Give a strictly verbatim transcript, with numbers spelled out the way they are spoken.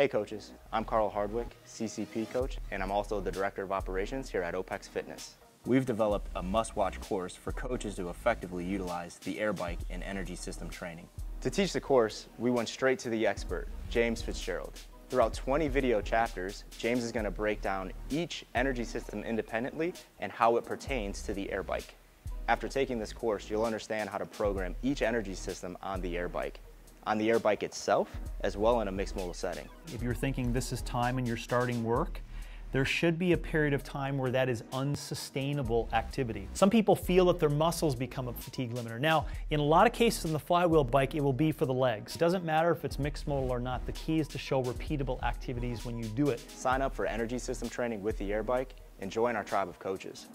Hey coaches, I'm Carl Hardwick, C C P coach, and I'm also the Director of Operations here at OPEXFitness. We've developed a must-watch course for coaches to effectively utilize the AirBike and energy system training. To teach the course, we went straight to the expert, James Fitzgerald. Throughout twenty video chapters, James is going to break down each energy system independently and how it pertains to the AirBike. After taking this course, you'll understand how to program each energy system on the AirBike. On the AirBike itself, as well in a mixed modal setting. If you're thinking this is time and you're starting work, there should be a period of time where that is unsustainable activity. Some people feel that their muscles become a fatigue limiter. Now, in a lot of cases in the flywheel bike, it will be for the legs. It doesn't matter if it's mixed modal or not. The key is to show repeatable activities when you do it. Sign up for energy system training with the AirBike and join our tribe of coaches.